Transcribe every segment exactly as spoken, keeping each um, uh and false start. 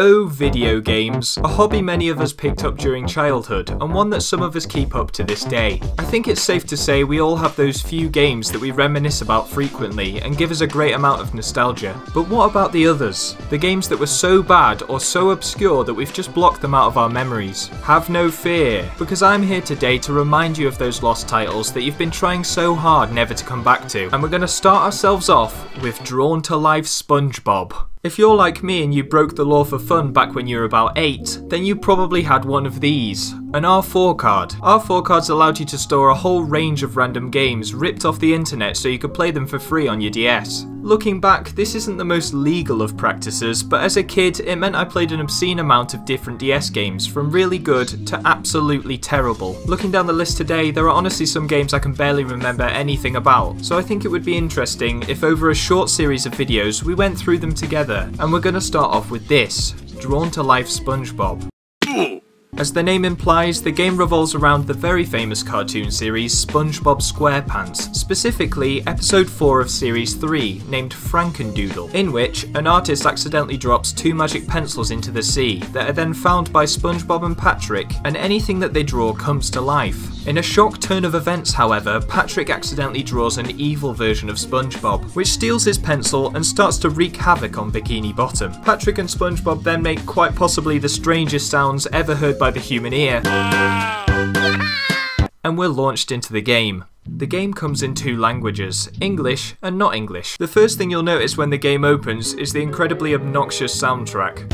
Oh, video games. A hobby many of us picked up during childhood, and one that some of us keep up to this day. I think it's safe to say we all have those few games that we reminisce about frequently and give us a great amount of nostalgia. But what about the others? The games that were so bad or so obscure that we've just blocked them out of our memories? Have no fear, because I'm here today to remind you of those lost titles that you've been trying so hard never to come back to. And we're going to start ourselves off with Drawn to Life SpongeBob. If you're like me and you broke the law for fun back when you were about eight, then you probably had one of these. An R four card. R four cards allowed you to store a whole range of random games ripped off the internet so you could play them for free on your D S. Looking back, this isn't the most legal of practices, but as a kid it meant I played an obscene amount of different D S games, from really good to absolutely terrible. Looking down the list today, there are honestly some games I can barely remember anything about, so I think it would be interesting if over a short series of videos we went through them together. And we're going to start off with this, Drawn to Life SpongeBob. As the name implies, the game revolves around the very famous cartoon series SpongeBob SquarePants, specifically episode four of series three, named Frankendoodle, in which an artist accidentally drops two magic pencils into the sea that are then found by SpongeBob and Patrick, and anything that they draw comes to life. In a shock turn of events, however, Patrick accidentally draws an evil version of SpongeBob, which steals his pencil and starts to wreak havoc on Bikini Bottom. Patrick and SpongeBob then make quite possibly the strangest sounds ever heard by the human ear, and we're launched into the game. The game comes in two languages, English and not English. The first thing you'll notice when the game opens is the incredibly obnoxious soundtrack.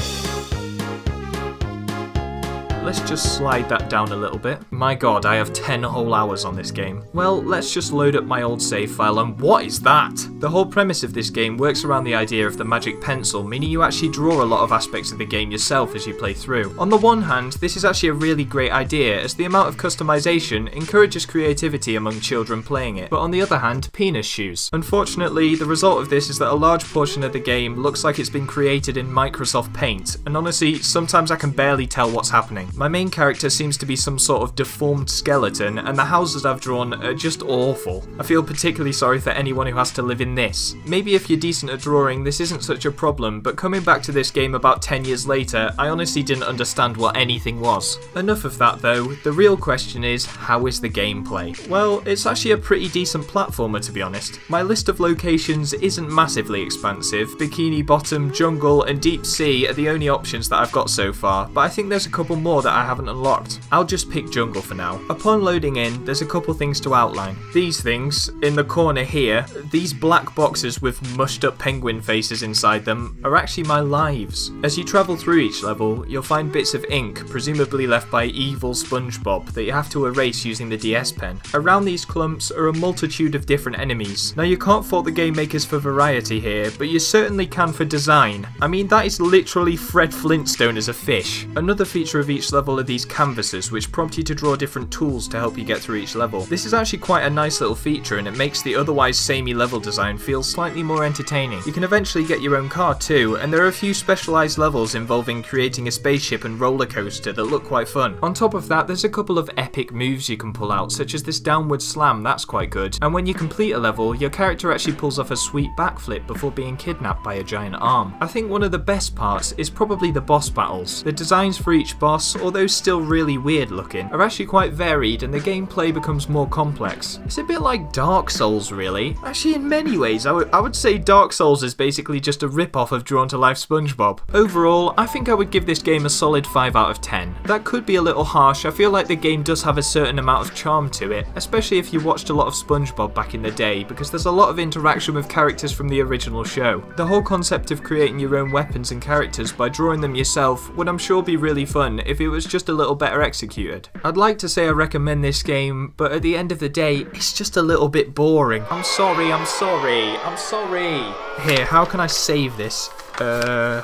Let's just slide that down a little bit. My god, I have ten whole hours on this game. Well, let's just load up my old save file, and what is that? The whole premise of this game works around the idea of the magic pencil, meaning you actually draw a lot of aspects of the game yourself as you play through. On the one hand, this is actually a really great idea, as the amount of customization encourages creativity among children playing it, but on the other hand, penis shoes. Unfortunately, the result of this is that a large portion of the game looks like it's been created in Microsoft Paint, and honestly, sometimes I can barely tell what's happening. My main character seems to be some sort of deformed skeleton, and the houses I've drawn are just awful. I feel particularly sorry for anyone who has to live in this. Maybe if you're decent at drawing, this isn't such a problem, but coming back to this game about ten years later, I honestly didn't understand what anything was. Enough of that though, the real question is, how is the gameplay? Well, it's actually a pretty decent platformer, to be honest. My list of locations isn't massively expansive. Bikini Bottom, Jungle, and Deep Sea are the only options that I've got so far, but I think there's a couple more that I haven't unlocked. I'll just pick Jungle for now. Upon loading in, there's a couple things to outline. These things, in the corner here, these black boxes with mushed up penguin faces inside them, are actually my lives. As you travel through each level, you'll find bits of ink, presumably left by evil SpongeBob, that you have to erase using the D S pen. Around these clumps are a multitude of different enemies. Now, you can't fault the game makers for variety here, but you certainly can for design. I mean, that is literally Fred Flintstone as a fish. Another feature of each level are these canvases, which prompt you to draw different tools to help you get through each level. This is actually quite a nice little feature, and it makes the otherwise samey level design feel slightly more entertaining. You can eventually get your own car too, and there are a few specialised levels involving creating a spaceship and roller coaster that look quite fun. On top of that, there's a couple of epic moves you can pull out, such as this downward slam, that's quite good, and when you complete a level, your character actually pulls off a sweet backflip before being kidnapped by a giant arm. I think one of the best parts is probably the boss battles. The designs for each boss, although still really weird looking, are actually quite varied, and the gameplay becomes more complex. It's a bit like Dark Souls, really. Actually, in many ways, I, I would say Dark Souls is basically just a rip-off of Drawn to Life SpongeBob. Overall, I think I would give this game a solid five out of ten. That could be a little harsh. I feel like the game does have a certain amount of charm to it, especially if you watched a lot of SpongeBob back in the day, because there's a lot of interaction with characters from the original show. The whole concept of creating your own weapons and characters by drawing them yourself would, I'm sure, be really fun if it was just a little better executed. I'd like to say I recommend this game, but at the end of the day, it's just a little bit boring. I'm sorry, I'm sorry, I'm sorry. Here, how can I save this? Uh...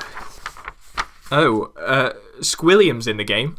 Oh, uh, Squilliam's in the game.